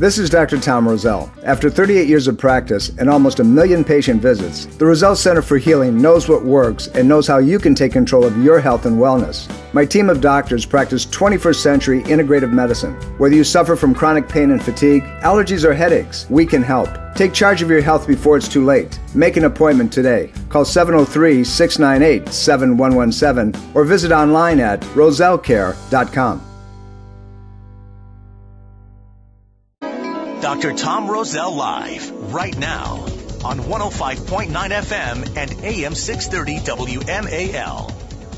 This is Dr. Tom Roselle. After 38 years of practice and almost a million patient visits, the Roselle Center for Healing knows what works and knows how you can take control of your health and wellness. My team of doctors practice 21st century integrative medicine. Whether you suffer from chronic pain and fatigue, allergies or headaches, we can help. Take charge of your health before it's too late. Make an appointment today. Call 703-698-7117 or visit online at rosellecare.com. Dr. Tom Roselle Live, right now, on 105.9 FM and AM 630 WMAL.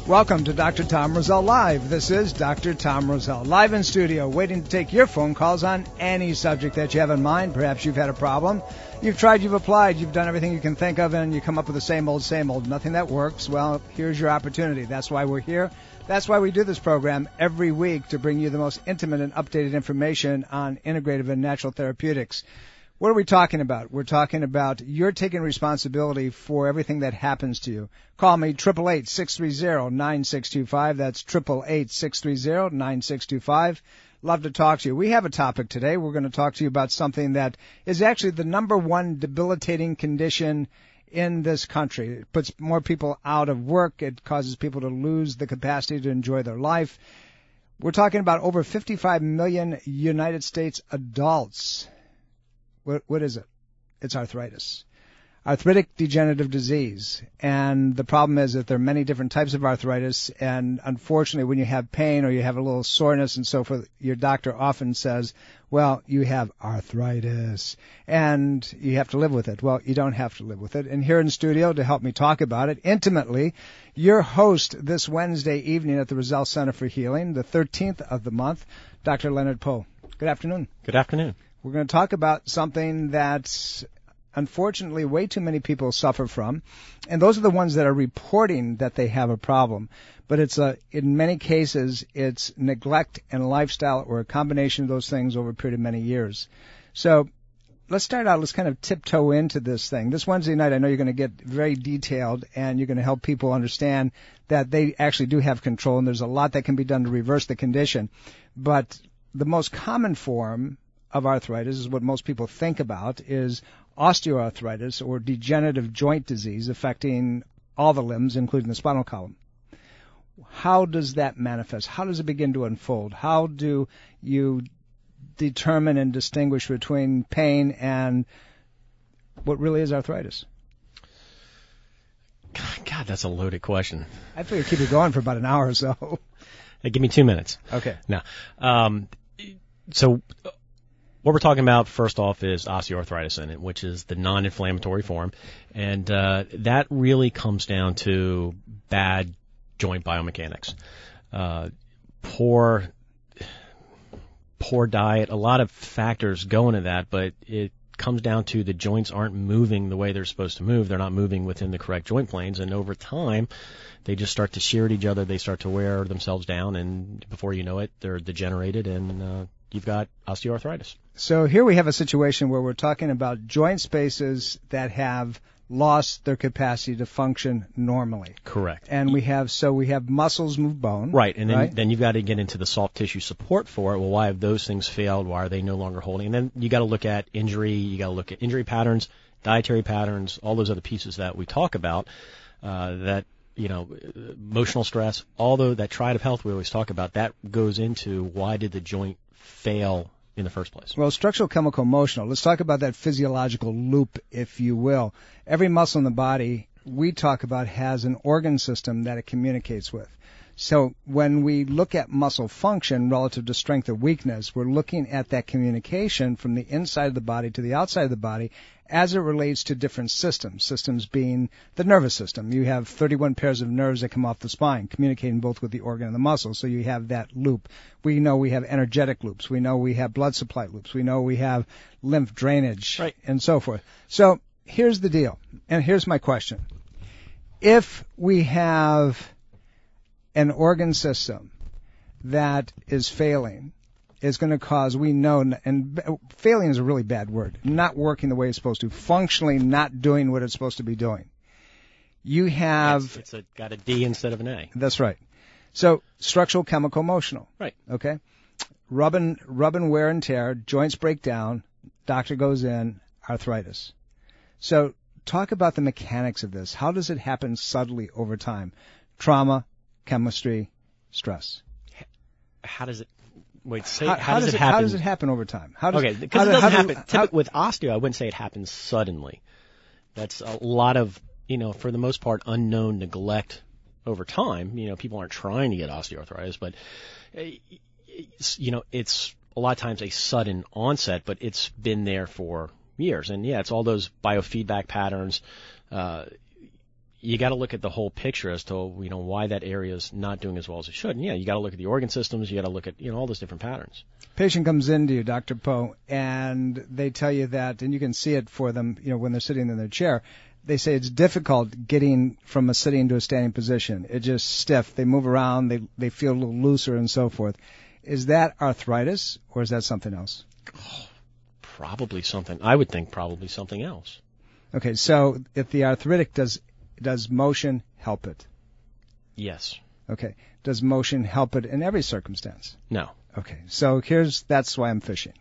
Welcome to Dr. Tom Roselle Live. This is Dr. Tom Roselle, live in studio, waiting to take your phone calls on any subject that you have in mind. Perhaps you've had a problem. You've tried, you've applied, you've done everything you can think of, and you come up with the same old, nothing that works. Well, here's your opportunity. That's why we're here. That's why we do this program every week, to bring you the most intimate and updated information on integrative and natural therapeutics. What are we talking about? We're talking about you're taking responsibility for everything that happens to you. Call me, 888-630-9625. That's 888-630-9625. Love to talk to you. We have a topic today. We're going to talk to you about something that is actually the number one debilitating condition in this country. It puts more people out of work. It causes people to lose the capacity to enjoy their life. We're talking about over 55 million United States adults. What is it? It's arthritis. Arthritic degenerative disease. And the problem is that there are many different types of arthritis. And unfortunately, when you have pain or you have a little soreness and so forth, your doctor often says, well, you have arthritis and you have to live with it. Well, you don't have to live with it. And here in studio to help me talk about it intimately, your host this Wednesday evening at the Roselle Center for Healing, the 13th of the month, Dr. Leonard Poe. Good afternoon. Good afternoon. We're going to talk about something that's unfortunately way too many people suffer from, and those are the ones that are reporting that they have a problem. But it's in many cases, it's neglect and lifestyle, or a combination of those things over a period of many years. So let's start out, let's kind of tiptoe into this thing. This Wednesday night, I know you're going to get very detailed, and you're going to help people understand that they actually do have control, and there's a lot that can be done to reverse the condition. But the most common form of arthritis is what most people think about, is osteoarthritis, or degenerative joint disease affecting all the limbs, including the spinal column. How does that manifest? How does it begin to unfold? How do you determine and distinguish between pain and what really is arthritis? God, that's a loaded question. I figured keep it going for about an hour or so. Hey, give me 2 minutes. Okay. Now, what we're talking about, first off, is osteoarthritis, in it, which is the non-inflammatory form, and that really comes down to bad joint biomechanics, poor diet, a lot of factors go into that, but it comes down to the joints aren't moving the way they're supposed to move. They're not moving within the correct joint planes, and over time, they just start to shear at each other. They start to wear themselves down, and before you know it, they're degenerated, and you've got osteoarthritis. So here we have a situation where we're talking about joint spaces that have lost their capacity to function normally. Correct. And we have muscles move bone. Right. And then you've got to get into the soft tissue support for it. Well, why have those things failed? Why are they no longer holding? And then you got to look at injury. You got to look at injury patterns, dietary patterns, all those other pieces that we talk about, that, you know, emotional stress, although that triad of health we always talk about, that goes into why did the joint fail in the first place. Well, structural, chemical, emotional. Let's talk about that physiological loop, if you will. Every muscle in the body we talk about has an organ system that it communicates with. So when we look at muscle function relative to strength or weakness, we're looking at that communication from the inside of the body to the outside of the body as it relates to different systems, systems being the nervous system. You have 31 pairs of nerves that come off the spine, communicating both with the organ and the muscle, so you have that loop. We know we have energetic loops. We know we have blood supply loops. We know we have lymph drainage, right, and so forth. So here's the deal, and here's my question. If we have an organ system that is failing, is going to cause, we know, and failing is a really bad word, not working the way it's supposed to, functionally not doing what it's supposed to be doing. You have... It's got a D instead of an A. That's right. So structural, chemical, emotional. Right. Okay. rubbing wear and tear, joints break down, doctor goes in, arthritis. So talk about the mechanics of this. How does it happen subtly over time? Trauma, chemistry, stress. How does it... Wait, say, how does it happen? How does it happen over time? How does, okay, because it doesn't happen. With osteo, I wouldn't say it happens suddenly. That's a lot of, for the most part, unknown neglect over time. People aren't trying to get osteoarthritis, but, it's a lot of times a sudden onset, but it's been there for years. And, yeah, it's all those biofeedback patterns. You got to look at the whole picture as to why that area is not doing as well as it should. And yeah, you got to look at the organ systems. You got to look at all those different patterns. Patient comes in to you, Dr. Poe, and they tell you that, and you can see it for them. When they're sitting in their chair, they say it's difficult getting from a sitting to a standing position. It's just stiff. They move around. They feel a little looser and so forth. Is that arthritis or is that something else? Oh, probably something. I would think probably something else. Okay, so if the arthritic does motion help it? Yes. Okay. Does motion help it in every circumstance? No. Okay. So that's why I'm fishing.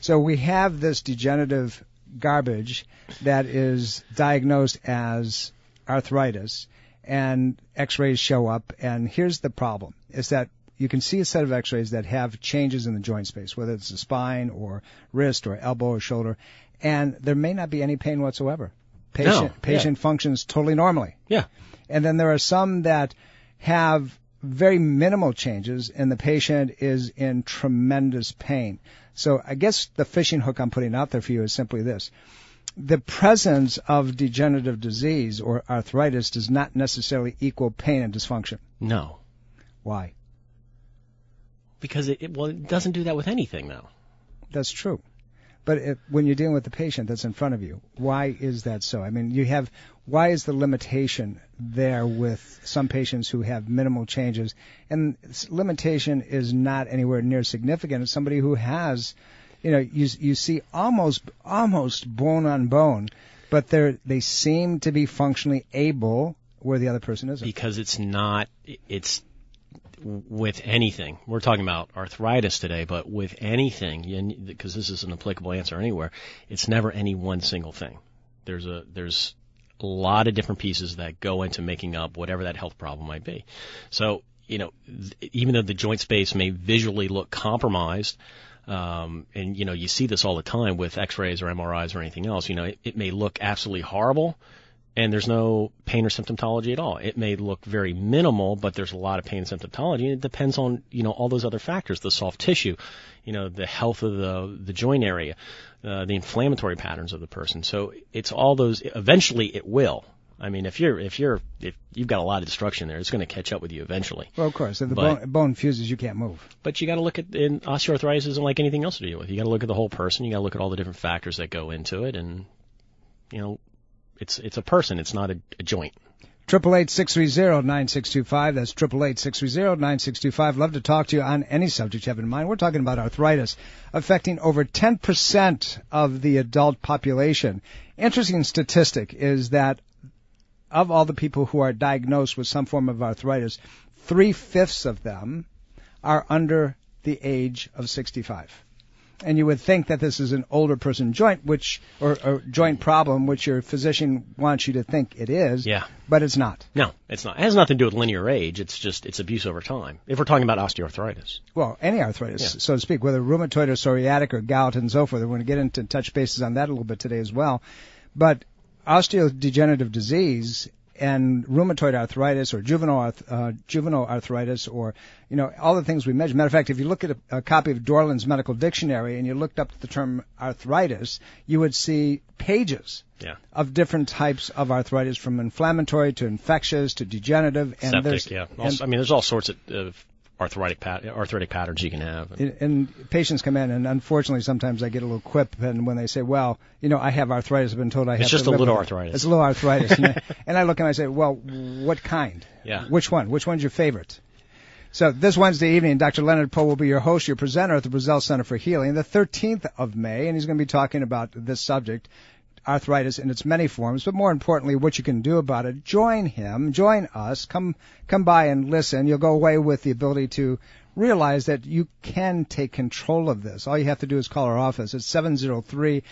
So we have this degenerative garbage that is diagnosed as arthritis, and x-rays show up, and here's the problem, is that you can see a set of x-rays that have changes in the joint space, whether it's the spine or wrist or elbow or shoulder, and there may not be any pain whatsoever. Patient functions totally normally. Yeah. And then there are some that have very minimal changes, and the patient is in tremendous pain. So I guess the fishing hook I'm putting out there for you is simply this. The presence of degenerative disease or arthritis does not necessarily equal pain and dysfunction. No. Why? Because it doesn't do that with anything, though. That's true. But when you're dealing with the patient that's in front of you, why is that so? I mean, why is the limitation there with some patients who have minimal changes? And limitation is not anywhere near significant. It's somebody who has, you see almost bone on bone, but they seem to be functionally able where the other person isn't. Because it's not, with anything. We're talking about arthritis today, but with anything, because this is an applicable answer anywhere, it's never any one single thing. There's a lot of different pieces that go into making up whatever that health problem might be. So, even though the joint space may visually look compromised, and, you see this all the time with x-rays or MRIs or anything else, it may look absolutely horrible, and there's no pain or symptomatology at all. It may look very minimal, but there's a lot of pain and symptomatology. And it depends on, all those other factors, the soft tissue, the health of the joint area, the inflammatory patterns of the person. So it's all those. Eventually it will. I mean, if you've got a lot of destruction there, it's going to catch up with you eventually. Well, of course. If the bone fuses, you can't move. But you got to look at, and osteoarthritis isn't like anything else to deal with. You got to look at the whole person. You got to look at all the different factors that go into it, and, It's a person. It's not a joint. 888-630-9625. That's 888-630-9625. Love to talk to you on any subject you have in mind. We're talking about arthritis affecting over 10% of the adult population. Interesting statistic is that of all the people who are diagnosed with some form of arthritis, 3/5 of them are under the age of 65. And you would think that this is an older person joint, or joint problem, which your physician wants you to think it is. Yeah. But it's not. No, it's not. It has nothing to do with linear age. It's just, it's abuse over time. If we're talking about osteoarthritis. Well, any arthritis, so to speak, whether rheumatoid or psoriatic or gout and so forth. We're going to get into touch bases on that a little bit today as well. But osteodegenerative disease and rheumatoid arthritis or juvenile arthritis or, all the things we measure. Matter of fact, if you look at a copy of Dorland's Medical Dictionary and you looked up the term arthritis, you would see pages of different types of arthritis, from inflammatory to infectious to degenerative. And septic, yeah. Also, there's all sorts of arthritic patterns you can have. And patients come in, and unfortunately sometimes I get a little quip when they say, well, I have arthritis. I've been told I have. It's just a little arthritis. It's a little arthritis. And I look and I say, well, what kind? Yeah. Which one? Which one's your favorite? So this Wednesday evening, Dr. Leonard Poe will be your host, your presenter at the Roselle Center for Healing, the 13th of May, and he's going to be talking about this subject, arthritis in its many forms, but more importantly, what you can do about it. Join him, join us, come by and listen. You'll go away with the ability to realize that you can take control of this. All you have to do is call our office. It's 703-698-7117.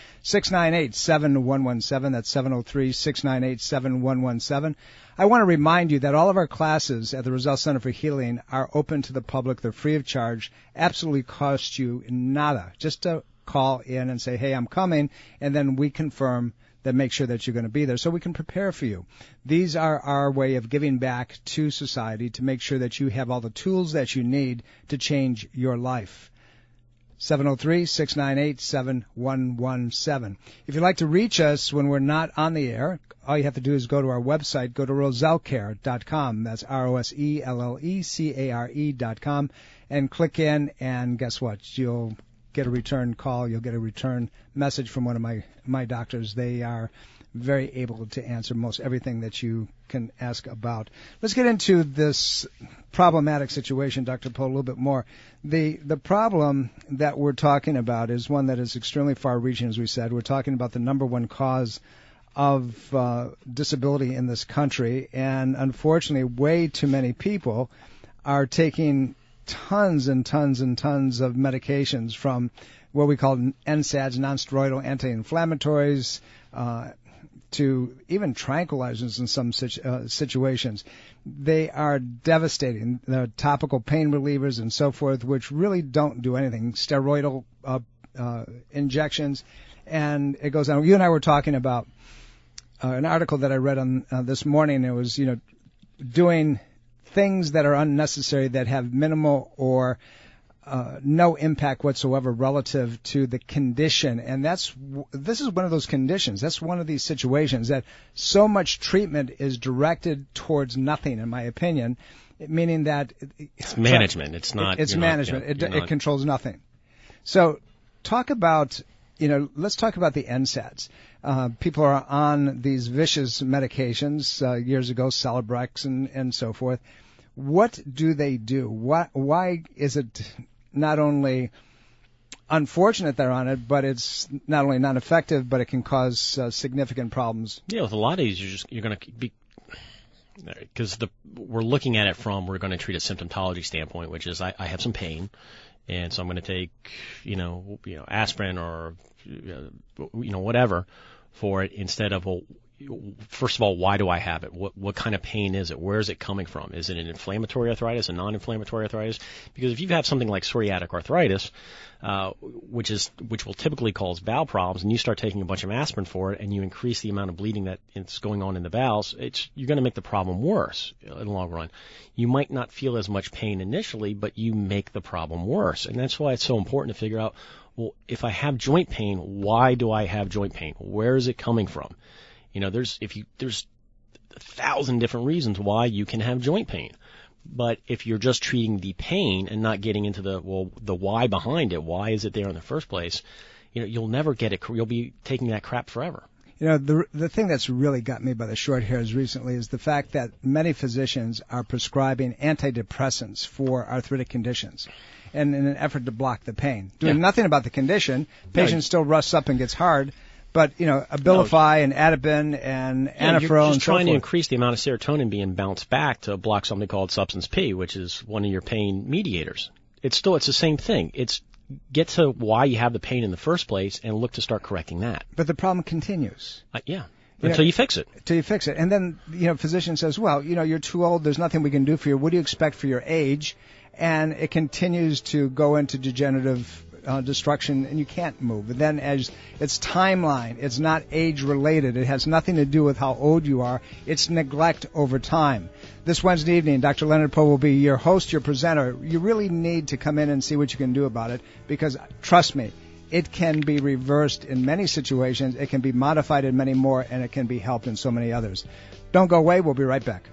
That's 703-698-7117. I want to remind you that all of our classes at the Roselle Center for Healing are open to the public. They're free of charge, absolutely cost you nada. Just to call in and say, hey, I'm coming, and then we confirm that, make sure that you're going to be there so we can prepare for you. These are our way of giving back to society to make sure that you have all the tools that you need to change your life. 703-698-7117. If you'd like to reach us when we're not on the air, all you have to do is go to our website, go to rosellecare.com. That's ROSELLECARE.com, and click in, and guess what? You'll get a return call. You'll get a return message from one of my doctors. They are very able to answer most everything that you can ask about. Let's get into this problematic situation, Dr. Poe, a little bit more. The problem that we're talking about is one that is extremely far-reaching, as we said. We're talking about the number one cause of disability in this country, and unfortunately, way too many people are taking tons and tons and tons of medications, from what we call NSAIDs, nonsteroidal anti-inflammatories, to even tranquilizers in some situations. They are devastating. There are topical pain relievers and so forth, which really don't do anything. Steroidal injections, and it goes on. You and I were talking about an article that I read on this morning. It was, doing things that are unnecessary, that have minimal or no impact whatsoever relative to the condition. And this is one of those conditions. That's one of these situations that so much treatment is directed towards nothing, in my opinion, meaning that it's management. It's not. It's management. It controls nothing. So talk about, let's talk about the NSAIDs. People are on these vicious medications years ago, Celebrex and so forth. What do they do? Why is it not only unfortunate they're on it, but it's not only not effective, but it can cause significant problems? Yeah, with a lot of these, you're going to be, because we're looking at it from, we're going to treat a symptomatology standpoint, which is I have some pain, and so I'm going to take, aspirin or whatever for it, instead of, first of all, why do I have it? What kind of pain is it? Where is it coming from? Is it an inflammatory arthritis, a non-inflammatory arthritis? Because if you have something like psoriatic arthritis, which will typically cause bowel problems, and you start taking a bunch of aspirin for it, and you increase the amount of bleeding that is going on in the bowels, you're going to make the problem worse in the long run. You might not feel as much pain initially, but you make the problem worse, and that's why it's so important to figure out, well, if I have joint pain, why do I have joint pain? Where is it coming from? There's 1,000 different reasons why you can have joint pain. But if you're just treating the pain and not getting into the why behind it, why is it there in the first place? You'll never get it. You'll be taking that crap forever. The thing that's really got me by the short hairs recently is the fact that many physicians are prescribing antidepressants for arthritic conditions, and in an effort to block the pain, doing nothing about the condition. Patient still rusts up and gets hard. But Abilify and Adapin and Anafro, you're just trying to increase the amount of serotonin being bounced back to block something called substance P, which is one of your pain mediators. It's the same thing. It's get to why you have the pain in the first place and look to start correcting that. But the problem continues. Until you fix it. Until you fix it. And then, physician says, well, you're too old. There's nothing we can do for you. What do you expect for your age? And it continues to go into degenerative destruction, and you can't move. And then as it's timeline, it's not age-related. It has nothing to do with how old you are. It's neglect over time. This Wednesday evening, Dr. Leonard Poe will be your host, your presenter. You really need to come in and see what you can do about it, because, trust me, it can be reversed in many situations. It can be modified in many more, and it can be helped in so many others. Don't go away. We'll be right back.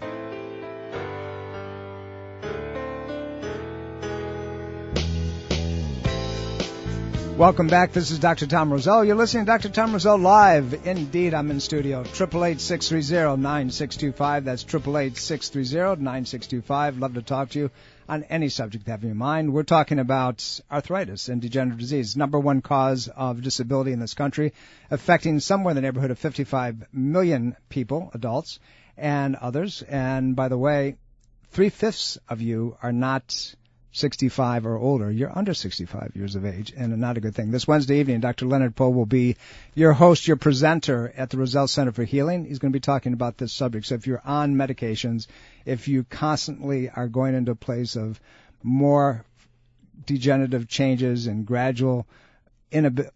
Welcome back. This is Dr. Tom Roselle. You're listening to Dr. Tom Roselle Live. Indeed, I'm in studio. 888-630-9625. That's 888-630-9625. Love to talk to you on any subject having in mind. We're talking about arthritis and degenerative disease, number one cause of disability in this country, affecting somewhere in the neighborhood of 55 million people, adults and others. And by the way, 3/5 of you are not 65 or older, you're under 65 years of age, and not a good thing. This Wednesday evening, Dr. Leonard Poe will be your host, your presenter at the Roselle Center for Healing. He's going to be talking about this subject. So if you're on medications, if you constantly are going into a place of more degenerative changes and gradual inability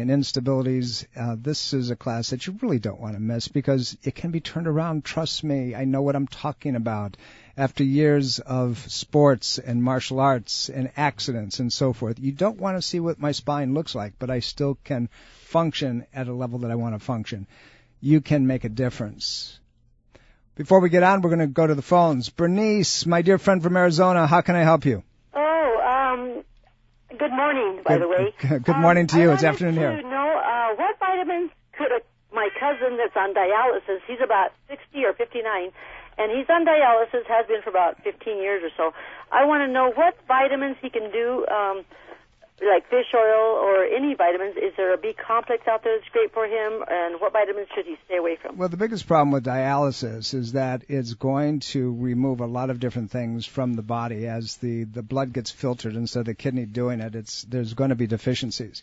and instabilities, this is a class that you really don't want to miss, because it can be turned around. Trust me, I know what I'm talking about. After years of sports and martial arts and accidents and so forth, you don't want to see what my spine looks like, but I still can function at a level that I want to function. You can make a difference. Before we get on, we're going to go to the phones. Bernice, my dear friend from Arizona, how can I help you? Good morning, by the way. Good morning to you. It's afternoon here. I wanted to know what vitamins could my cousin that's on dialysis, he's about 60 or 59, and he's on dialysis, has been for about 15 years or so. I want to know what vitamins he can do, like fish oil or any vitamins. Is there a B-complex out there that's great for him, and what vitamins should he stay away from? Well, the biggest problem with dialysis is that it's going to remove a lot of different things from the body. As the blood gets filtered instead of the kidney doing it, there's going to be deficiencies.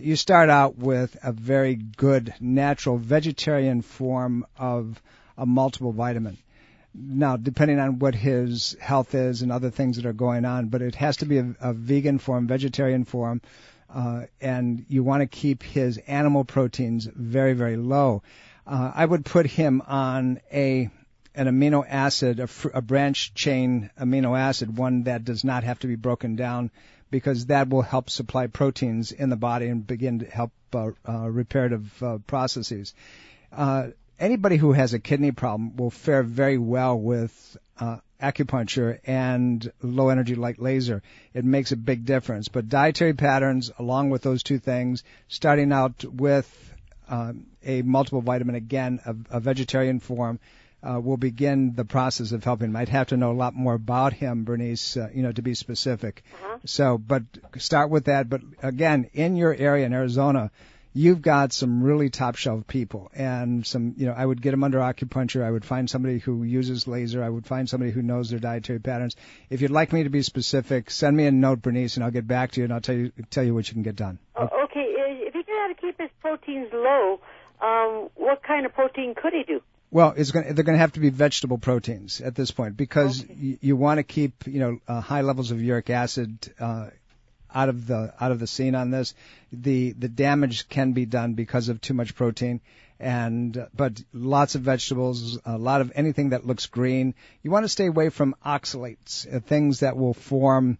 You start out with a very good, natural, vegetarian form of a multiple vitamin. Now, depending on what his health is and other things that are going on, but it has to be a vegan form, vegetarian form, and you want to keep his animal proteins very, very low. I would put him on an amino acid, a branch chain amino acid, one that does not have to be broken down, because that will help supply proteins in the body and begin to help reparative processes. Anybody who has a kidney problem will fare very well with acupuncture and low-energy light laser. It makes a big difference. But dietary patterns, along with those two things, starting out with a multiple vitamin, again, a vegetarian form, will begin the process of helping him. I'd have to know a lot more about him, Bernice, to be specific. Uh-huh. So, but start with that. But, again, in your area in Arizona, you've got some really top shelf people, and some, I would get them under acupuncture. I would find somebody who uses laser. I would find somebody who knows their dietary patterns. If you'd like me to be specific, send me a note, Bernice, and I'll get back to you, and I'll tell you what you can get done. Okay. If he can keep his proteins low, what kind of protein could he do? Well, they're going to have to be vegetable proteins at this point, because okay. you want to keep, high levels of uric acid, out of the scene on this. The damage can be done because of too much protein, but lots of vegetables, a lot of anything that looks green. You want to stay away from oxalates, things that will form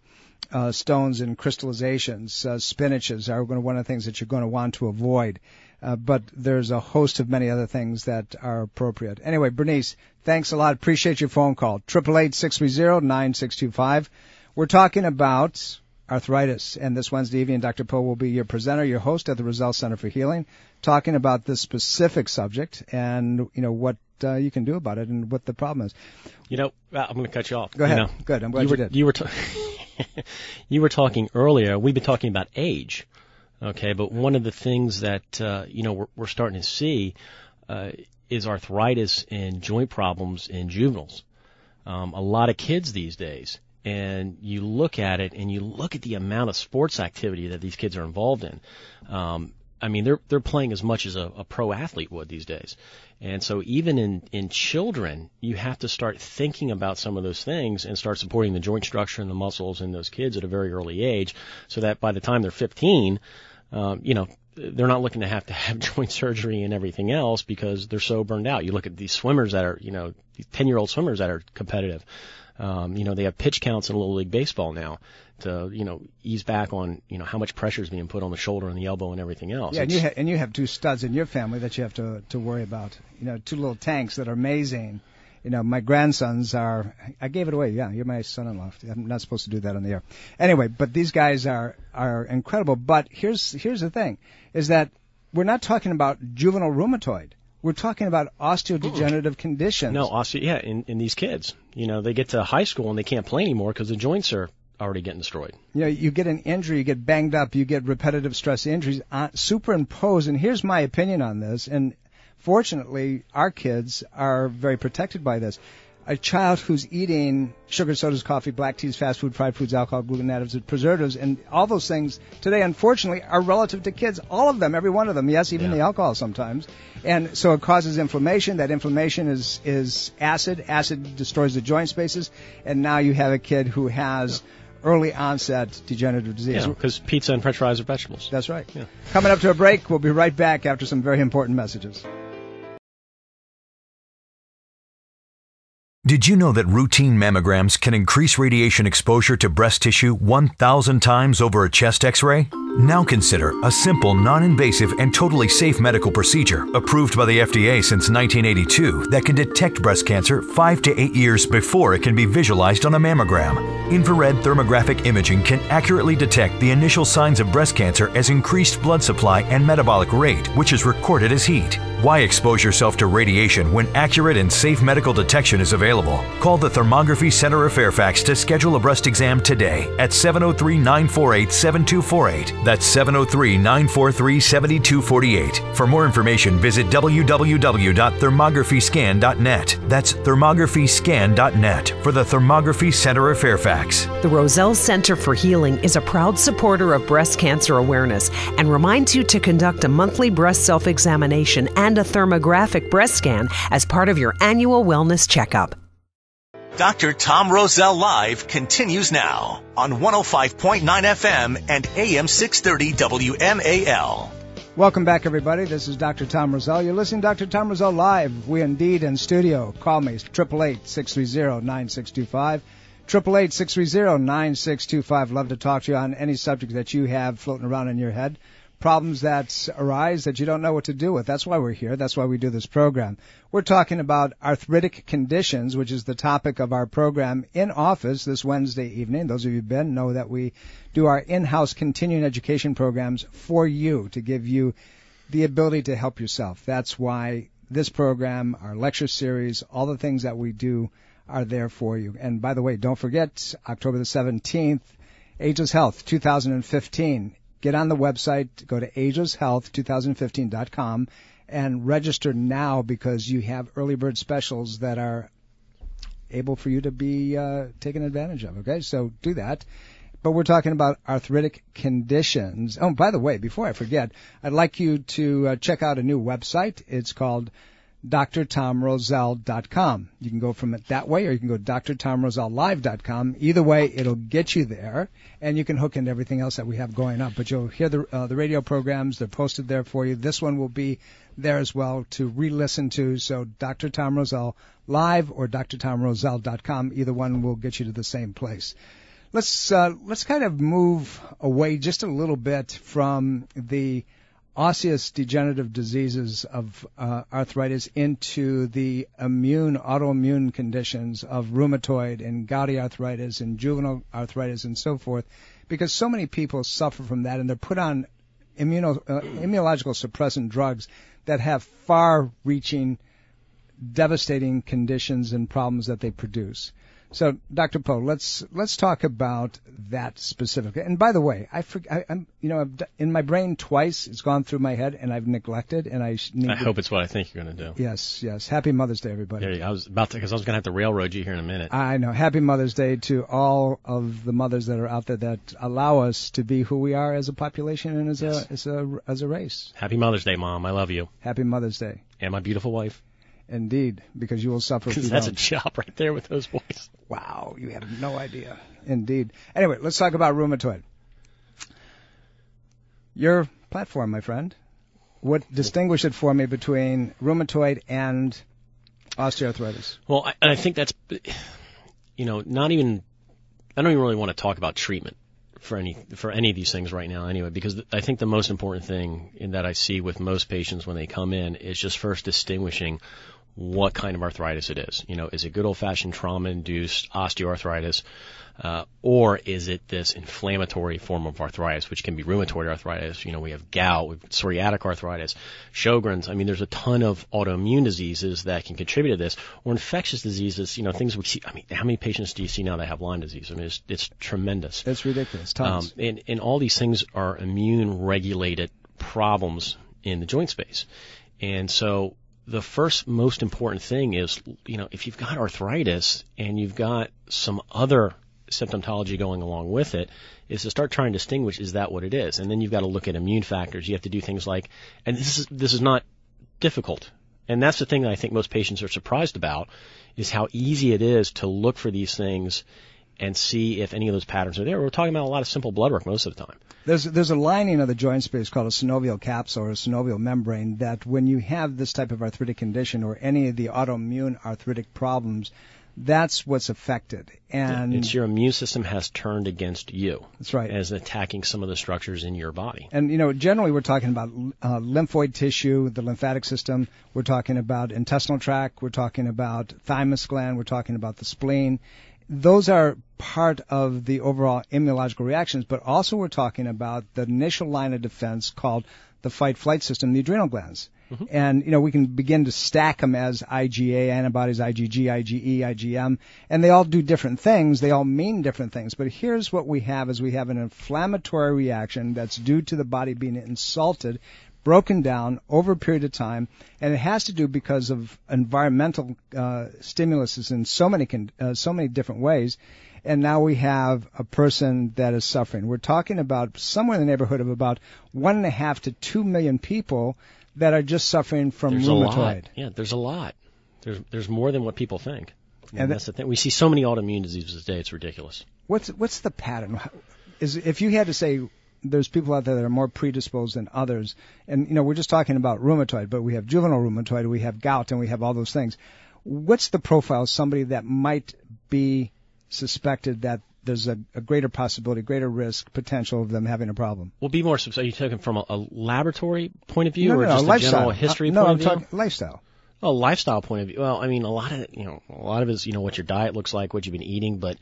stones and crystallizations. Spinaches are one of the things that you're going to want to avoid. But there's a host of many other things that are appropriate. Anyway, Bernice, thanks a lot. Appreciate your phone call. 888-630-9625. We're talking about arthritis, and this Wednesday evening, Dr. Poe will be your presenter, your host at the Roselle Center for Healing, talking about this specific subject and what you can do about it and what the problem is. I'm going to cut you off. Go ahead. Good. I'm glad you did. You were talking earlier. We've been talking about age, okay? But one of the things that we're starting to see is arthritis and joint problems in juveniles. A lot of kids these days. And you look at it, and you look at the amount of sports activity that these kids are involved in. They're playing as much as a pro athlete would these days. And so even in children, you have to start thinking about some of those things and start supporting the joint structure and the muscles in those kids at a very early age, so that by the time they're 15, they're not looking to have joint surgery and everything else, because they're so burned out. You look at these swimmers that are, these 10-year-old swimmers that are competitive. They have pitch counts in Little League Baseball now to, ease back on, how much pressure is being put on the shoulder and the elbow and everything else. Yeah, and you have two studs in your family that you have to worry about. Two little tanks that are amazing. My grandsons are – I gave it away. Yeah, you're my son-in-law. I'm not supposed to do that on the air. Anyway, but these guys are incredible. But here's the thing, is that we're not talking about juvenile rheumatoid. We're talking about osteodegenerative conditions. No, in these kids. They get to high school and they can't play anymore because the joints are already getting destroyed. You get an injury, you get banged up, you get repetitive stress injuries superimposed. And here's my opinion on this. And fortunately, our kids are very protected by this. a child who's eating sugar, sodas, coffee, black teas, fast food, fried foods, alcohol, gluten, additives, and preservatives, and all those things today, unfortunately, are relative to kids. All of them, every one of them. Yes, even the alcohol sometimes. And so it causes inflammation. That inflammation is acid. Acid destroys the joint spaces. And now you have a kid who has early onset degenerative disease. Because pizza and french fries are vegetables. That's right. Yeah. Coming up to a break. We'll be right back after some very important messages. Did you know that routine mammograms can increase radiation exposure to breast tissue 1,000 times over a chest X-ray? Now consider a simple, non-invasive, and totally safe medical procedure approved by the FDA since 1982 that can detect breast cancer 5 to 8 years before it can be visualized on a mammogram. Infrared thermographic imaging can accurately detect the initial signs of breast cancer as increased blood supply and metabolic rate, which is recorded as heat. Why expose yourself to radiation when accurate and safe medical detection is available? Call the Thermography Center of Fairfax to schedule a breast exam today at 703-948-7248. That's 703-943-7248. For more information, visit www.thermographyscan.net. That's thermographyscan.net for the Thermography Center of Fairfax. The Roselle Center for Healing is a proud supporter of breast cancer awareness and reminds you to conduct a monthly breast self-examination and a thermographic breast scan as part of your annual wellness checkup. Dr. Tom Roselle Live continues now on 105.9 FM and AM 630 WMAL. Welcome back, everybody. This is Dr. Tom Roselle. You're listening to Dr. Tom Roselle Live. We're indeed in studio. Call me, 888-630-9625. 888-630-9625. Love to talk to you on any subject that you have floating around in your head. Problems that arise that you don't know what to do with. That's why we're here. That's why we do this program. We're talking about arthritic conditions, which is the topic of our program in office this Wednesday evening. Those of you who've been know that we do our in-house continuing education programs for you to give you the ability to help yourself. That's why this program, our lecture series, all the things that we do are there for you. And by the way, don't forget, October the 17th, Ageless Health 2015. Get on the website, go to agelesshealth2015.com, and register now because you have early bird specials that are able for you to be taken advantage of, okay? So do that. But we're talking about arthritic conditions. Oh, by the way, before I forget, I'd like you to check out a new website. It's called DrTomRoselle.com. You can go from it that way, or you can go to DrTomRoselleLive.com. Either way, it'll get you there, and you can hook into everything else that we have going up. But you'll hear the radio programs. They're posted there for you. This one will be there as well to re-listen to. So Dr. Tom Roselle Live or DrTomRoselle.com. Either one will get you to the same place. Let's kind of move away just a little bit from the osseous degenerative diseases of arthritis into the autoimmune conditions of rheumatoid and gouty arthritis and juvenile arthritis and so forth, because so many people suffer from that and they're put on immunological suppressant drugs that have far-reaching, devastating conditions and problems that they produce. So, Dr. Poe, let's talk about that specifically. And by the way, I'm in my brain twice. It's gone through my head, and I've neglected. And I hope it's what I think you're going to do. Yes. Happy Mother's Day, everybody. There you go. I was about to, because I was going to have to railroad you here in a minute. I know. Happy Mother's Day to all of the mothers that are out there that allow us to be who we are as a population and as a race. Happy Mother's Day, Mom. I love you. Happy Mother's Day. And my beautiful wife. Indeed, because you will suffer. Because that's a job right there with those boys. Wow, you have no idea. Indeed. Anyway, let's talk about rheumatoid. Your platform, my friend, what distinguished it for me between rheumatoid and osteoarthritis? Well, I think that's, I don't even really want to talk about treatment for any of these things right now anyway, because I think the most important thing that I see with most patients when they come in is just first distinguishing what kind of arthritis it is. Is it good old-fashioned trauma-induced osteoarthritis, or is it this inflammatory form of arthritis, which can be rheumatoid arthritis? We have gout, we have psoriatic arthritis, Sjogren's. I mean, there's a ton of autoimmune diseases that can contribute to this, or infectious diseases. Things we see. I mean, how many patients do you see now that have Lyme disease? I mean, it's tremendous. It's ridiculous. Tons. And all these things are immune-regulated problems in the joint space, and so the first most important thing is, you know, if you've got arthritis and you've got some other symptomatology going along with it, is to start trying to distinguish, is that what it is? And then you've got to look at immune factors. You have to do things like, and this is not difficult. And that's the thing that I think most patients are surprised about, is how easy it is to look for these things and see if any of those patterns are there. We're talking about a lot of simple blood work most of the time. There's a lining of the joint space called a synovial capsule or a synovial membrane that when you have this type of arthritic condition or any of the autoimmune arthritic problems, that's what's affected. And it's your immune system has turned against you. That's right. As attacking some of the structures in your body. And, you know, generally we're talking about lymphoid tissue, the lymphatic system. We're talking about intestinal tract. We're talking about thymus gland. We're talking about the spleen. Those are part of the overall immunological reactions, but also we're talking about the initial line of defense called the fight-flight system, the adrenal glands. Mm-hmm. And, you know, we can begin to stack them as IgA antibodies, IgG, IgE, IgM, and they all do different things. They all mean different things. But here's what we have is we have an inflammatory reaction that's due to the body being insulted, broken down over a period of time, and it has to do because of environmental stimuluses in so many different ways. And now we have a person that is suffering. We're talking about somewhere in the neighborhood of about 1.5 to 2 million people that are just suffering from rheumatoid. Yeah, there's a lot. There's more than what people think. And that's the thing. We see so many autoimmune diseases today; it's ridiculous. What's the pattern? Is if you had to say, there's people out there that are more predisposed than others. And, you know, we're just talking about rheumatoid, but we have juvenile rheumatoid, we have gout, and we have all those things. What's the profile of somebody that might be suspected that there's a greater possibility, greater risk, potential of them having a problem? Well, be more specific. Are you talking from a laboratory point of view or just a general history point of view? No, I'm talking lifestyle. Oh, lifestyle point of view. Well, I mean, a lot of it is, you know, what your diet looks like, what you've been eating, but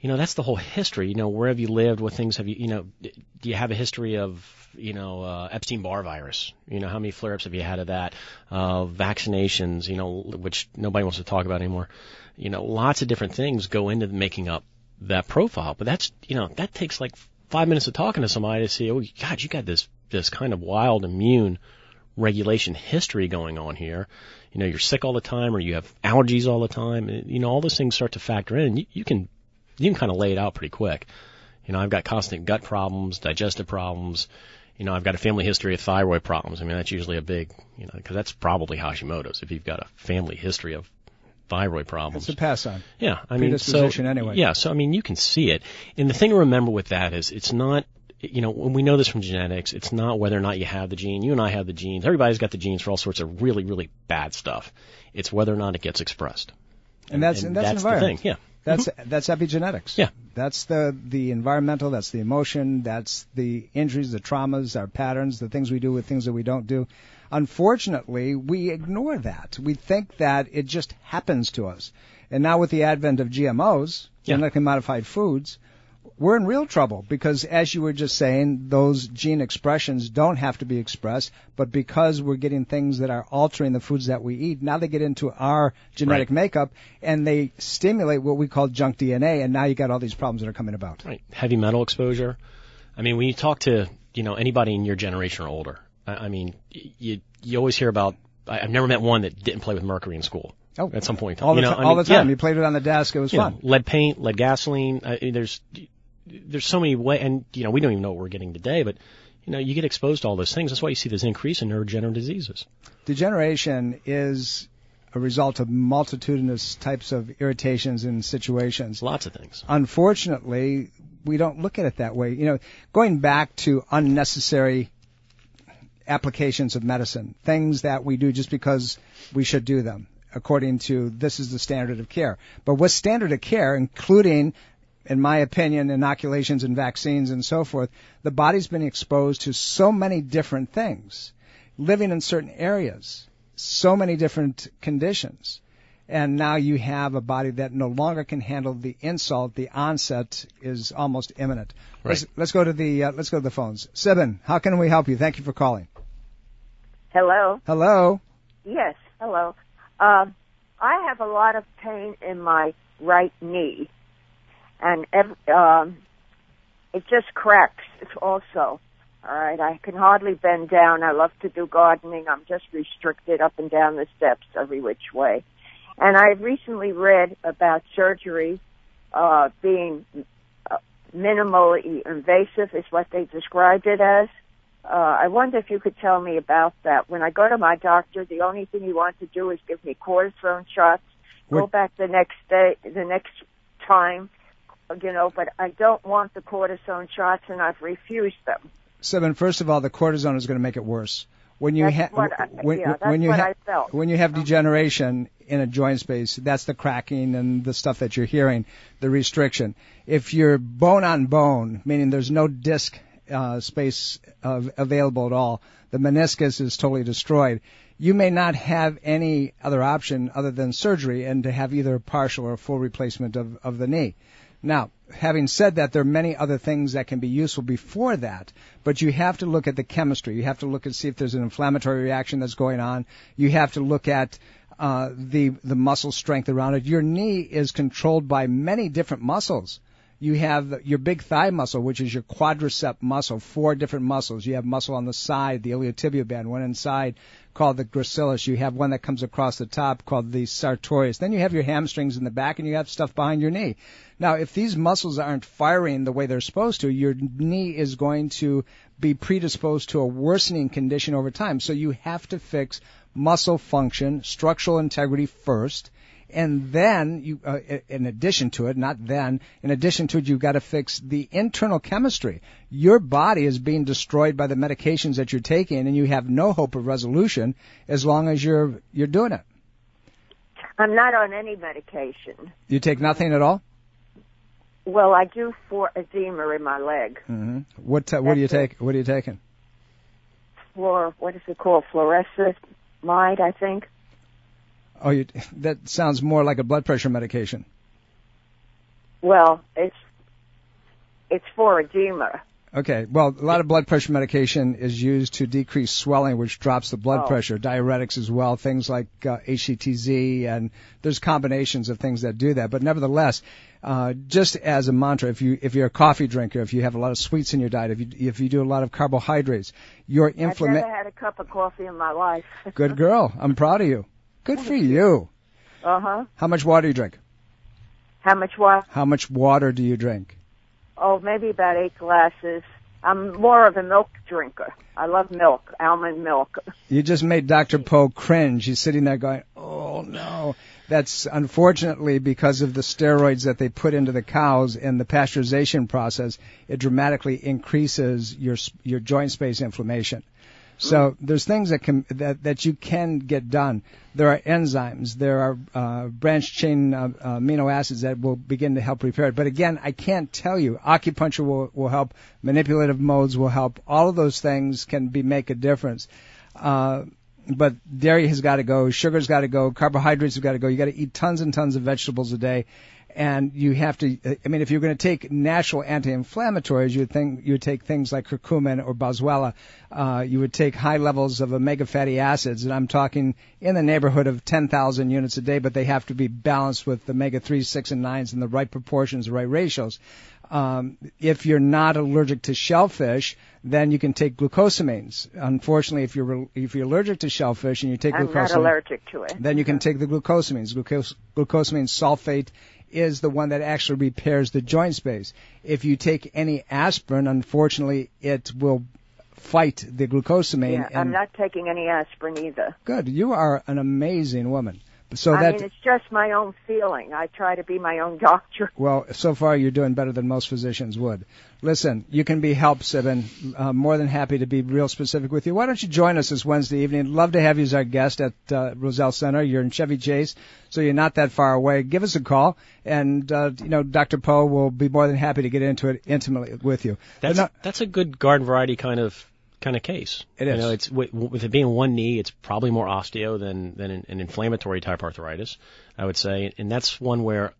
you know, that's the whole history. You know, where have you lived? What things have you, you know, do you have a history of, you know, Epstein-Barr virus? You know, how many flare-ups have you had of that? Vaccinations, you know, which nobody wants to talk about anymore. You know, lots of different things go into making up that profile. But that's, you know, that takes like 5 minutes of talking to somebody to see, oh, God, you got this kind of wild immune regulation history going on here. You know, you're sick all the time or you have allergies all the time. You know, all those things start to factor in. You can kind of lay it out pretty quick. You know, I've got constant gut problems, digestive problems. You know, I've got a family history of thyroid problems. I mean, that's usually a big, you know, because that's probably Hashimoto's if you've got a family history of thyroid problems. It's a pass on. Yeah. I mean, predisposition anyway. Yeah. So, I mean, you can see it. And the thing to remember with that is it's not, you know, when we know this from genetics, it's not whether or not you have the gene. You and I have the genes. Everybody's got the genes for all sorts of really, really bad stuff. It's whether or not it gets expressed. And that's environment. The thing. Yeah. That's epigenetics. Yeah. That's the environmental, that's the emotion, that's the injuries, the traumas, our patterns, the things we do with things that we don't do. Unfortunately, we ignore that. We think that it just happens to us. And now with the advent of GMOs, genetically modified foods, we're in real trouble because, as you were just saying, those gene expressions don't have to be expressed, but because we're getting things that are altering the foods that we eat, now they get into our genetic makeup, and they stimulate what we call junk DNA, and now you got all these problems that are coming about. Right. Heavy metal exposure. I mean, when you talk to, you know, anybody in your generation or older, I mean, you always hear about, I've never met one that didn't play with mercury in school. Oh, at some point. All the time. Yeah. You played it on the desk. It was fun. Lead paint, lead gasoline. There's so many ways, and, you know, we don't even know what we're getting today, but, you know, you get exposed to all those things. That's why you see this increase in neurodegenerative diseases. Degeneration is a result of multitudinous types of irritations and situations. Lots of things. Unfortunately, we don't look at it that way. You know, going back to unnecessary applications of medicine, things that we do just because we should do them, according to this is the standard of care. But what's standard of care, including, in my opinion, inoculations and vaccines and so forth, the body's been exposed to so many different things, living in certain areas, so many different conditions. And now you have a body that no longer can handle the insult. The onset is almost imminent. Right. Let's go to the phones. Sibin, how can we help you? Thank you for calling. Hello. Hello. Yes, hello. I have a lot of pain in my right knee. And it just cracks also. All right, I can hardly bend down. I love to do gardening. I'm just restricted up and down the steps every which way. And I recently read about surgery being minimally invasive is what they described it as. I wonder if you could tell me about that. When I go to my doctor, the only thing he wants to do is give me cortisone shots, go back the next day, the next time, you know, but I don't want the cortisone shots, and I've refused them. Seven, first of all, the cortisone is going to make it worse. When you have degeneration in a joint space, that's the cracking and the stuff that you're hearing, the restriction. If you're bone on bone, meaning there's no disc space available at all, the meniscus is totally destroyed, you may not have any other option other than surgery and to have either a partial or full replacement of the knee. Now, having said that, there are many other things that can be useful before that, but you have to look at the chemistry. You have to look and see if there's an inflammatory reaction that's going on. You have to look at the muscle strength around it. Your knee is controlled by many different muscles. You have your big thigh muscle, which is your quadricep muscle, 4 different muscles. You have muscle on the side, the iliotibial band, one inside called the gracilis. You have one that comes across the top called the sartorius. Then you have your hamstrings in the back, and you have stuff behind your knee. Now, if these muscles aren't firing the way they're supposed to, your knee is going to be predisposed to a worsening condition over time. So you have to fix muscle function, structural integrity first. And then, in addition to it, you've got to fix the internal chemistry. Your body is being destroyed by the medications that you're taking, and you have no hope of resolution as long as you're doing it. I'm not on any medication. You take nothing at all? Well, I do for edema in my leg. Mm-hmm. What do you take? What are you taking? What is it called? Fluorescimide, I think. Oh, that sounds more like a blood pressure medication. Well, it's for edema. Okay. Well, a lot of blood pressure medication is used to decrease swelling, which drops the blood pressure. Diuretics as well, things like HCTZ, and there's combinations of things that do that. But nevertheless, just as a mantra, if you're a coffee drinker, if you have a lot of sweets in your diet, if you do a lot of carbohydrates, your inflammation. I've never had a cup of coffee in my life. Good girl. I'm proud of you. Good for you. Uh-huh. How much water do you drink? How much water? How much water do you drink? Oh, maybe about 8 glasses. I'm more of a milk drinker. I love milk, almond milk. You just made Dr. Poe cringe. He's sitting there going, oh, no. That's unfortunately because of the steroids that they put into the cows and the pasteurization process, it dramatically increases your joint space inflammation. So there's things that you can get done. There are enzymes. There are branch-chain amino acids that will begin to help repair it. But, again, I can't tell you. Acupuncture will help. Manipulative modes will help. All of those things can make a difference. But dairy has got to go. Sugar's got to go. Carbohydrates have got to go. You got to eat tons and tons of vegetables a day. And you have to, I mean, if you're going to take natural anti-inflammatories, you would take things like curcumin or boswellia. You would take high levels of omega fatty acids, and I'm talking in the neighborhood of 10,000 units a day, but they have to be balanced with omega-3s, 6, and 9s in the right proportions, the right ratios. If you're not allergic to shellfish, then you can take glucosamines. Unfortunately, if you're allergic to shellfish and you take glucosamine, I'm not allergic to it. Then you can take the glucosamines. Glucosamine sulfate is the one that actually repairs the joint space. If you take any aspirin, unfortunately, it will fight the glucosamine. Yeah, I'm not taking any aspirin either. Good. You are an amazing woman. So I mean, it's just my own feeling. I try to be my own doctor. Well, so far you're doing better than most physicians would. Listen, you can be helped, Sibin. More than happy to be real specific with you. Why don't you join us this Wednesday evening? I'd love to have you as our guest at Roselle Center. You're in Chevy Chase, so you're not that far away. Give us a call, and Dr. Poe will be more than happy to get into it intimately with you. That's a good garden variety kind of case. It is. You know, it's with it being one knee, it's probably more osteo than an inflammatory type arthritis, I would say, and that's one where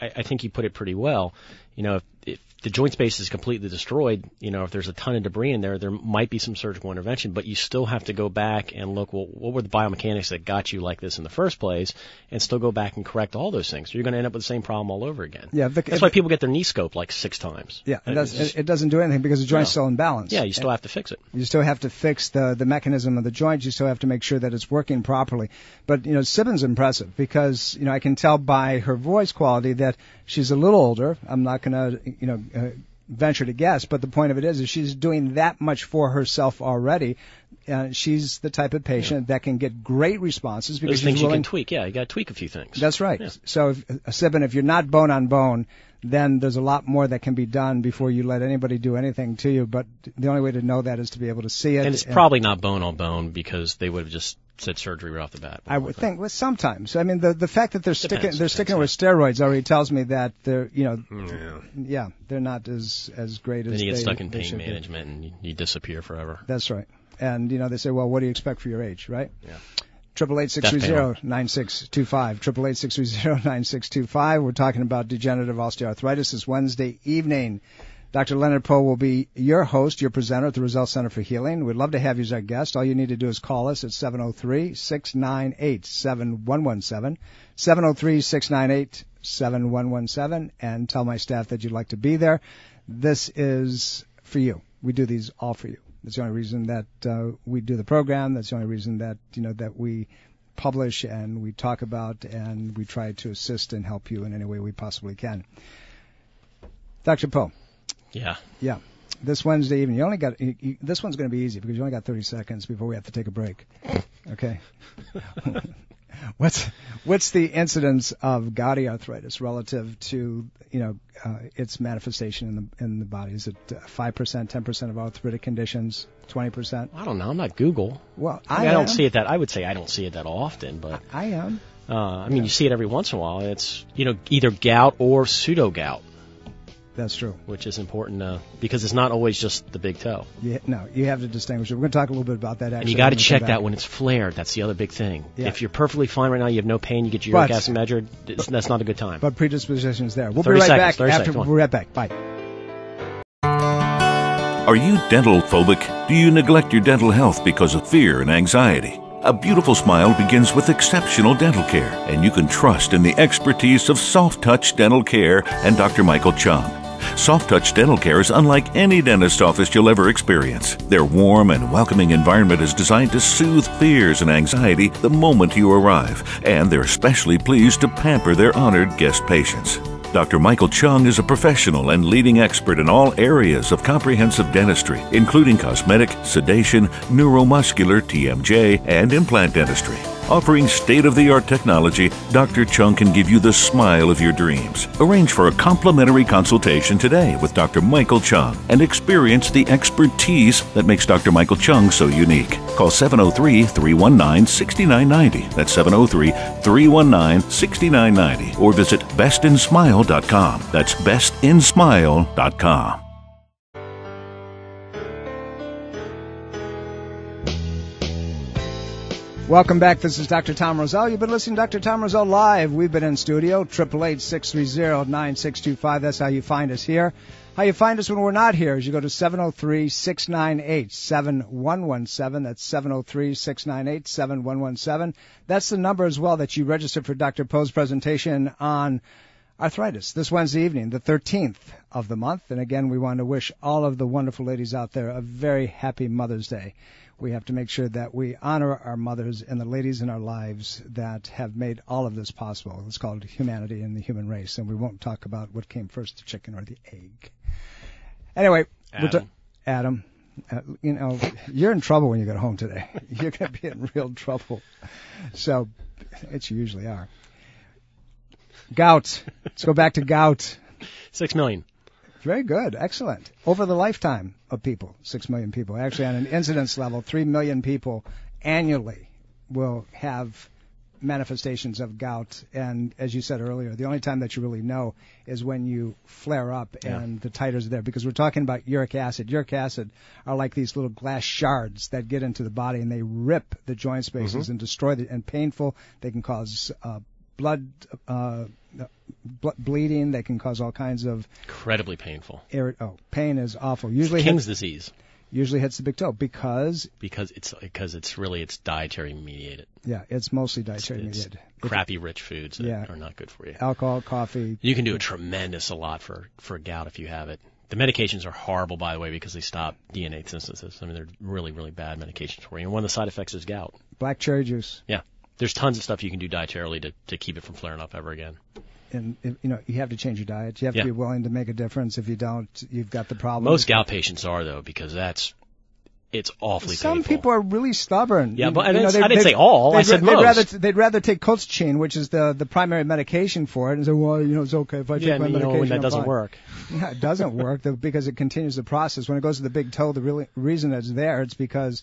I think you put it pretty well. You know, if the joint space is completely destroyed, you know, if there's a ton of debris in there, there might be some surgical intervention, but you still have to go back and look, well, what were the biomechanics that got you like this in the first place, and still go back and correct all those things. So you're going to end up with the same problem all over again. Yeah, that's why people get their knee scoped like 6 times. Yeah, it doesn't do anything because the joint's still in balance. Yeah, you still have to fix it. You still have to fix the mechanism of the joint. You still have to make sure that it's working properly. But, you know, Sibin's impressive because, you know, I can tell by her voice quality that she's a little older. I'm not going to, you know, venture to guess, but the point of it is she's doing that much for herself already. She's the type of patient that can get great responses because things you can tweak. Yeah, you got to tweak a few things. That's right. Yeah. So, Sibin, if you're not bone on bone, then there's a lot more that can be done before you let anybody do anything to you. But the only way to know that is to be able to see it. And it's probably not bone on bone because they would have just said surgery right off the bat. I would think. Well, sometimes. I mean, the fact that they're sticking with steroids already tells me that they're, you know, they're not as great as. Then you get stuck in pain management and you disappear forever. That's right. And, you know, they say, well, what do you expect for your age, right? Yeah. 888-630-9625. 888-630-9625. We're talking about degenerative osteoarthritis this Wednesday evening. Dr. Leonard Poe will be your host, your presenter at the Roselle Center for Healing. We'd love to have you as our guest. All you need to do is call us at 703-698-7117. 703-698-7117. And tell my staff that you'd like to be there. This is for you. We do these all for you. That's the only reason that we do the program. That's the only reason that, you know, that we publish and we talk about and we try to assist and help you in any way we possibly can. Dr. Poe. Yeah. Yeah. This Wednesday evening, this one's going to be easy because you only got 30 seconds before we have to take a break. Okay. What's the incidence of gouty arthritis relative to, you know, its manifestation in the body? Is it 5%, 10% of arthritic conditions, 20%? I don't know. I'm not Google. Well, I don't see it that. I would say I don't see it that often, but I am. I mean, you see it every once in a while. It's, you know, either gout or pseudo gout. That's true. Which is important because it's not always just the big toe. Yeah, no, you have to distinguish it. We're going to talk a little bit about that. Actually, and you got to check that when it's flared. That's the other big thing. Yeah. If you're perfectly fine right now, you have no pain, you get your uric acid measured, that's not a good time. But predisposition is there. We'll be right back after. We'll be right back. Bye. Are you dental phobic? Do you neglect your dental health because of fear and anxiety? A beautiful smile begins with exceptional dental care, and you can trust in the expertise of Soft Touch Dental Care and Dr. Michael Chung. Soft Touch Dental Care is unlike any dentist office you'll ever experience. Their warm and welcoming environment is designed to soothe fears and anxiety the moment you arrive, and they're especially pleased to pamper their honored guest patients. Dr. Michael Chung is a professional and leading expert in all areas of comprehensive dentistry, including cosmetic, sedation, neuromuscular, TMJ, and implant dentistry. Offering state-of-the-art technology, Dr. Chung can give you the smile of your dreams. Arrange for a complimentary consultation today with Dr. Michael Chung and experience the expertise that makes Dr. Michael Chung so unique. Call 703-319-6990. That's 703-319-6990. Or visit bestinsmile.com. That's bestinsmile.com. Welcome back. This is Dr. Tom Roselle. You've been listening to Dr. Tom Roselle Live. We've been in studio, 888-630-9625. That's how you find us here. How you find us when we're not here is you go to 703-698-7117. That's 703-698-7117. That's the number as well that you registered for Dr. Poe's presentation on arthritis this Wednesday evening, the 13th of the month. And again, we want to wish all of the wonderful ladies out there a very happy Mother's Day. We have to make sure that we honor our mothers and the ladies in our lives that have made all of this possible. It's called humanity and the human race, and we won't talk about what came first, the chicken or the egg. Anyway, Adam, you know, you're in trouble when you get home today. You're going to be in real trouble. So it's you usually are. Gout. Let's go back to gout. 6 million. Very good. Excellent. Over the lifetime of people, 6 million people. Actually, on an incidence level, 3 million people annually will have manifestations of gout. And as you said earlier, the only time that you really know is when you flare up and the titers are there. Because we're talking about uric acid. Uric acid are like these little glass shards that get into the body and they rip the joint spaces and destroy it. And painful, they can cause blood bleeding. They can cause all kinds of incredibly painful. Pain is awful. Usually King's disease. Usually hits the big toe because it's dietary mediated. Yeah, it's mostly dietary mediated. Crappy rich foods that are not good for you. Alcohol, coffee. You can do a tremendous lot for gout if you have it. The medications are horrible, by the way, because they stop DNA synthesis. I mean, they're really, really bad medications for you. And one of the side effects is gout. Black cherry juice. Yeah. There's tons of stuff you can do dietarily to keep it from flaring up ever again. And, you have to change your diet. You have to be willing to make a difference. If you don't, you've got the problem. Most gout patients are, though, because it's awfully painful. Some people are really stubborn. Yeah, but I didn't say all. I said most. They'd rather take colchicine, which is the primary medication for it, and say, well, it's okay if I take my medication. Yeah, and that doesn't work. Yeah, it doesn't work because it continues the process. When it goes to the big toe, the reason it's there, it's because...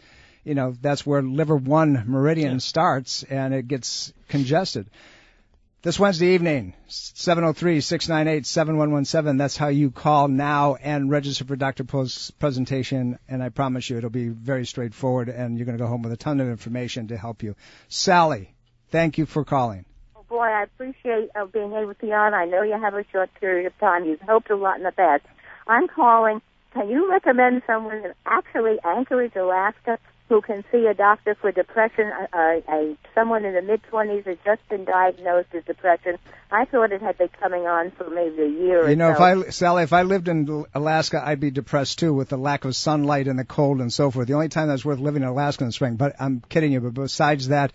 that's where liver 1 meridian starts, and it gets congested. This Wednesday evening, 703-698-7117. That's how you call now and register for Dr. Poe's presentation, and I promise you it'll be very straightforward, and you're going to go home with a ton of information to help you. Sally, thank you for calling. Oh, boy, I appreciate being able to be on. I know you have a short period of time. You've helped a lot in the past. I'm calling. Can you recommend someone in actually Anchorage, Alaska, who can see a doctor for depression? Someone in the mid-20s has just been diagnosed with depression. I thought it had been coming on for maybe a year or so. If I lived in Alaska, I'd be depressed, too, with the lack of sunlight and the cold and so forth. The only time that's worth living in Alaska in the spring. But I'm kidding you. But besides that,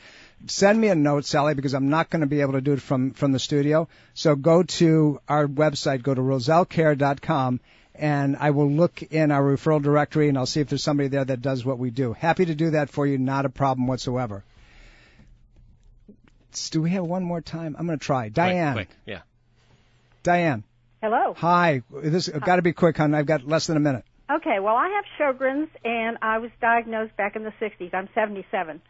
send me a note, Sally, because I'm not going to be able to do it from the studio. So go to our website. Go to rosellecare.com. And I will look in our referral directory, and I'll see if there's somebody there that does what we do. Happy to do that for you. Not a problem whatsoever. Do we have one more time? I'm going to try. Diane. Quick. Yeah. Diane. Hello. Hi. This has got to be quick, hon. I've got less than a minute. Okay. Well, I have Sjogren's, and I was diagnosed back in the 60s. I'm 77.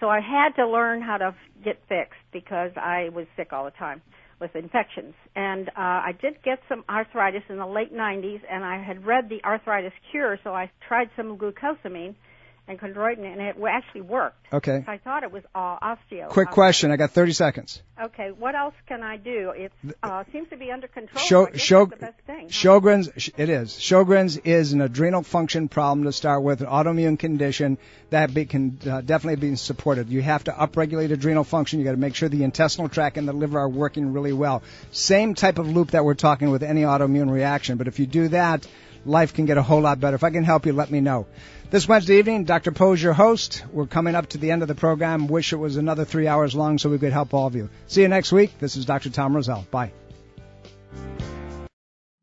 So I had to learn how to get fixed because I was sick all the time with infections. And I did get some arthritis in the late 90s, and I had read the arthritis cure, so I tried some glucosamine and chondroitin, and it actually worked. Okay. So I thought it was osteo. Quick question. I got 30 seconds. Okay. What else can I do? It seems to be under control. That's the best thing. Sjogren's, it is. Sjogren's is an adrenal function problem to start with, an autoimmune condition that can definitely be supported. You have to upregulate adrenal function. You got to make sure the intestinal tract and the liver are working really well. Same type of loop that we're talking with any autoimmune reaction, but if you do that, life can get a whole lot better. If I can help you, let me know. This Wednesday evening, Dr. Poe's your host. We're coming up to the end of the program. Wish it was another 3 hours long so we could help all of you. See you next week. This is Dr. Tom Roselle. Bye.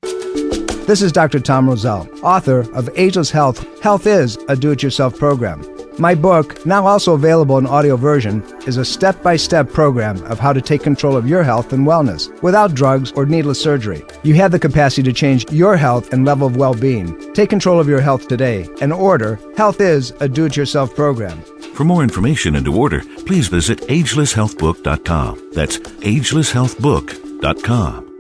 This is Dr. Tom Roselle, author of Ageless Health. Health is a do-it-yourself program. My book, now also available in audio version, is a step-by-step program of how to take control of your health and wellness without drugs or needless surgery. You have the capacity to change your health and level of well-being. Take control of your health today and order Health is a Do-It-Yourself program. For more information and to order, please visit agelesshealthbook.com. That's agelesshealthbook.com.